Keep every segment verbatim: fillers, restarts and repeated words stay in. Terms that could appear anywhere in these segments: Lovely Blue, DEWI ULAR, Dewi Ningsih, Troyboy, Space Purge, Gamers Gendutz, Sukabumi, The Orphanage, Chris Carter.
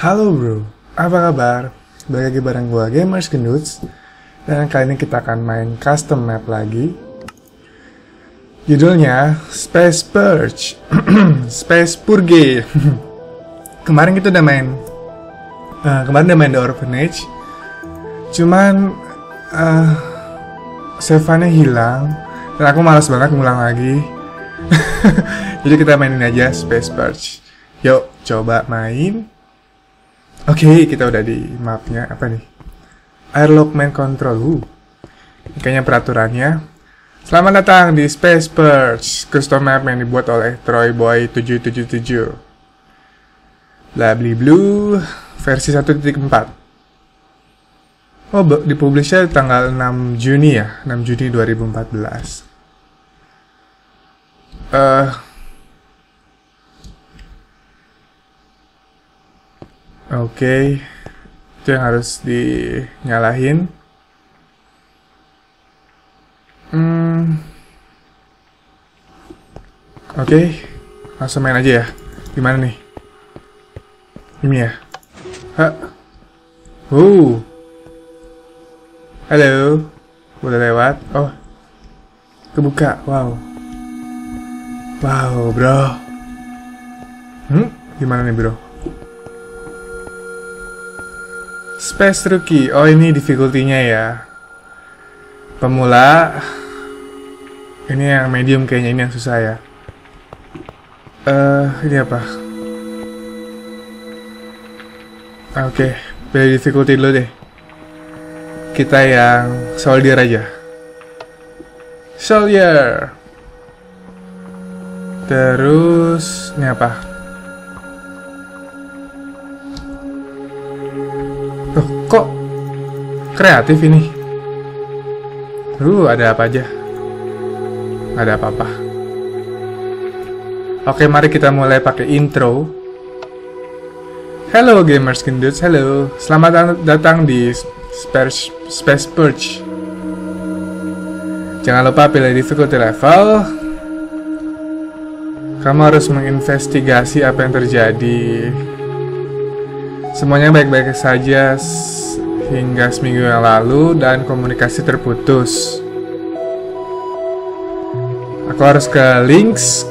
Halo bro, apa kabar? Balik lagi bareng gue Gamers Gendutz. Dan kali ini kita akan main custom map lagi. Judulnya Space Purge. Space Purge. Kemarin kita udah main uh, Kemarin udah main The Orphanage. Cuman uh, save-nya hilang. Dan aku malas banget ngulang lagi. Jadi kita mainin aja Space Purge. Yuk, coba main. Oke, okay, kita udah di mapnya. Apa nih? Airlock Main Control. Uh, kayaknya peraturannya. Selamat datang di Space Purge, custom map yang dibuat oleh Troyboy tujuh tujuh tujuh. Lovely Blue versi satu titik empat. Oh, dipublishnya tanggal enam Juni ya, enam Juni dua ribu empat belas. Eh uh, Oke, okay. Itu yang harus dinyalahin. Hmm. Oke, okay. Langsung main aja ya. Gimana nih? Ini ya. Hah. Wow. Halo. Boleh lewat? Oh, kebuka. Wow. Wow, bro. Hmm, gimana nih bro? Space Rookie, oh ini difficulty-nya ya. Pemula. Ini yang medium kayaknya, ini yang susah ya. Eh, uh, ini apa? Oke, okay. Pilih difficulty dulu deh. Kita yang soldier aja. Soldier. Terus, ini apa? Kok kreatif ini? Uh, ada apa aja? Nggak ada apa-apa. Oke, mari kita mulai pakai intro. Halo Gamers Gendutz, halo. Selamat datang di Space, Space Purge. Jangan lupa pilih difficulty level. Kamu harus menginvestigasi apa yang terjadi. Semuanya baik-baik saja hingga seminggu yang lalu dan komunikasi terputus. Aku harus ke links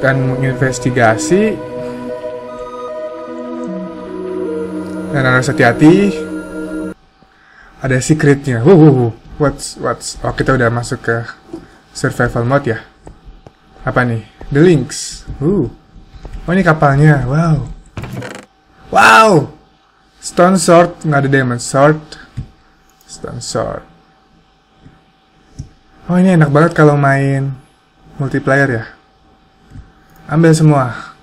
dan menginvestigasi. Dan harus hati-hati. Ada secretnya. Wuhuhu. What's what's? Oh, kita udah masuk ke survival mode ya. Apa nih? The links. Uh. Oh, ini kapalnya. Wow. Wow, stone sword, nggak ada diamond sword, stone sword. Oh ini enak banget kalau main multiplayer ya. Ambil semua.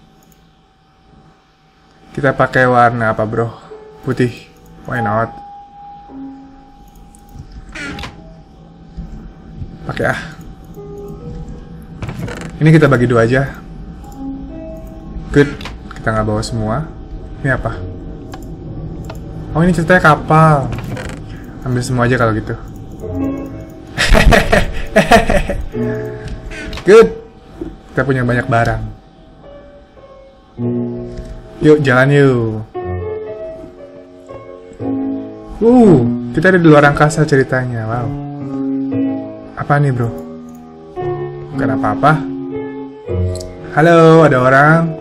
Kita pakai warna apa bro? Putih. Why not? Pakai ah. Ini kita bagi dua aja. Good, kita nggak bawa semua. Ini apa? Oh ini ceritanya kapal. Ambil semua aja kalau gitu. Good. Kita punya banyak barang. Yuk jalan yuk. Uh, kita ada di luar angkasa ceritanya. Wow. Apa nih bro? Bukan apa-apa. Halo, ada orang.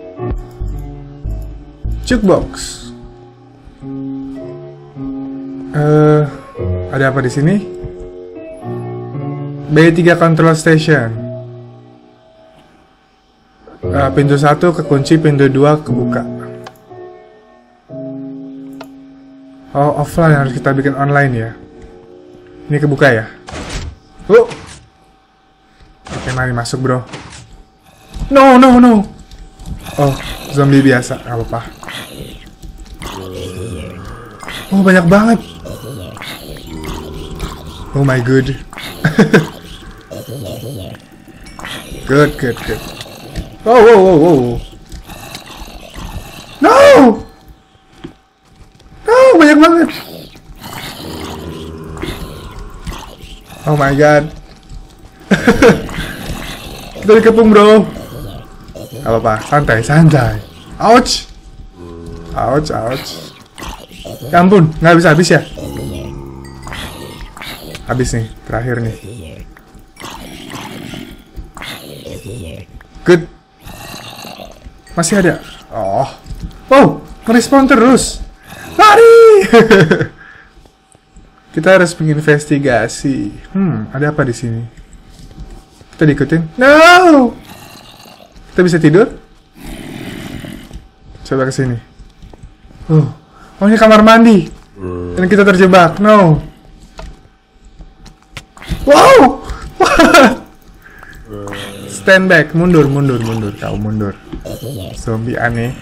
Jukebox. Uh, ada apa di sini? B tiga Control Station. Uh, pintu satu kekunci, pintu dua kebuka. Oh, offline harus kita bikin online ya. Ini kebuka ya? Uh. Oke, mari masuk, bro. No, no, no. Oh, zombie biasa, nggak apa-apa. Oh, banyak banget. Oh my god. Good, good, good. Oh, wow, wow, wow. No! No, banyak banget. Oh my god. Kita dikepung, bro. Gak apa-apa, santai, santai. Ouch. Ouch, ouch. Ya ampun, nggak bisa habis ya? Habis nih, terakhir nih. Good. Masih ada. Oh. Wow, merespon terus. Lari. Kita harus menginvestigasi. Hmm, ada apa di sini? Kita diikutin. No. Kita bisa tidur? Coba ke sini. Oh. Oh, ini kamar mandi. Dan kita terjebak. No. Wow. Stand back. Mundur, mundur, mundur. Kau mundur. Zombie aneh.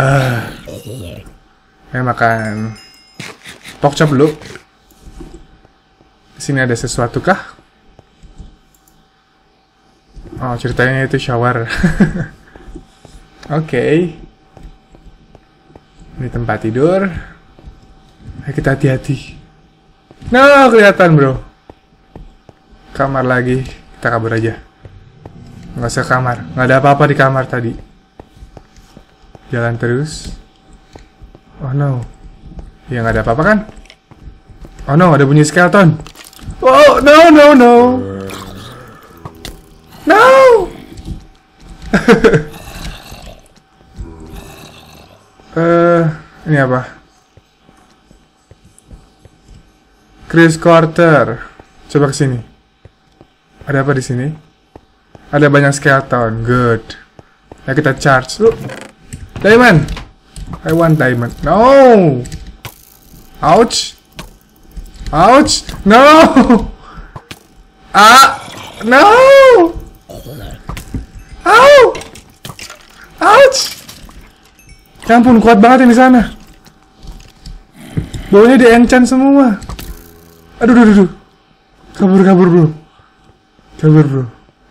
Ah. Ayo makan. Pokcop dulu. Di sini ada sesuatu kah? Oh, ceritanya itu shower. Oke, okay. Ini tempat tidur. Ayo kita hati-hati. No, kelihatan bro. Kamar lagi. Kita kabur aja. Nggak usah kamar. Nggak ada apa-apa di kamar tadi. Jalan terus. Oh no. Ya nggak ada apa-apa kan? Oh no, ada bunyi skeleton. Oh no no no. No. Uh, ini apa? Chris Carter. Coba ke sini. Ada apa di sini? Ada banyak skeleton. Good. Nah, kita charge. Look. Diamond. I want diamond. No. Ouch. Ouch. No. Ah. No. Ow. Ouch. Ya ampun, kuat banget yang di sana. Bawahnya di-enchant semua. Aduh, aduh, aduh. Kabur, kabur, bro. Kabur, bro.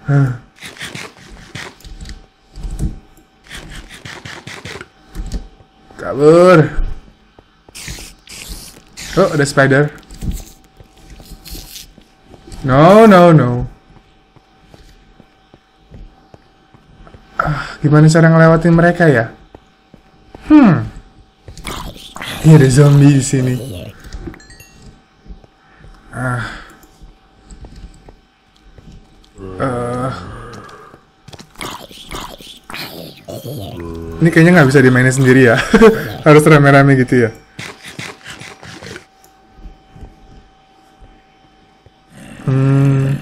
Hah. Kabur. Oh, ada spider. No, no, no. Ah, gimana cara ngelewatin mereka ya? Hmm. Ini ada zombie di sini. Ah. Uh. Ini kayaknya nggak bisa dimainin sendiri ya. Harus rame-rame gitu ya. Hmm.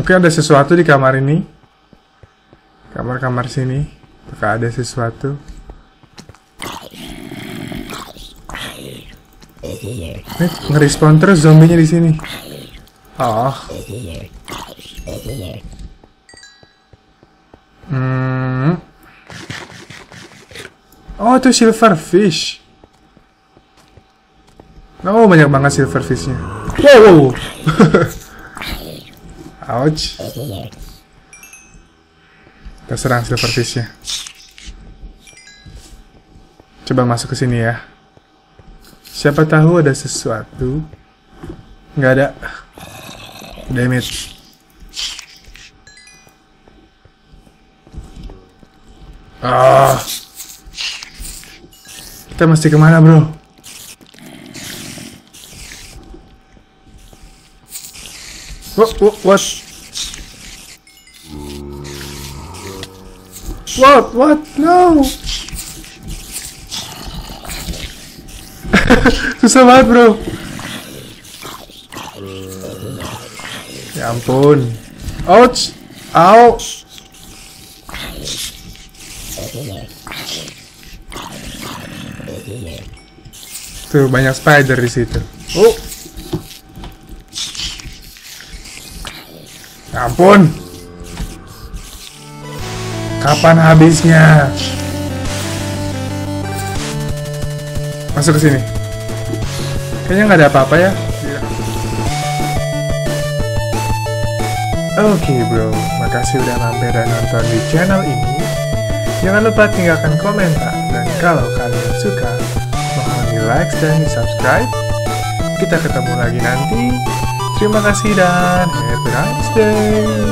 Mungkin ada sesuatu di kamar ini. Kamar-kamar sini, apakah ada sesuatu? Eh, ngerespon terus zombinya di sini. Oh. Hmm. Oh, itu silverfish. Oh, banyak banget silverfishnya. Wow. Ouch. Kita serang silverfishnya. Coba masuk ke sini ya. Siapa tahu ada sesuatu. Nggak ada. Damn it. Oh. Kita mesti kemana bro? What? What? What? What? What? No. Susah banget bro. Ya ampun. Ouch. Ow. Tuh banyak spider di situ. Oh. Ya ampun. Kapan habisnya? Masuk ke sini. Kayaknya nggak ada apa-apa ya. Oke okay, bro, makasih udah mampir dan nonton di channel ini. Jangan lupa tinggalkan komentar dan kalau kalian suka, mohon di like dan di subscribe. Kita ketemu lagi nanti. Terima kasih dan have a nice day.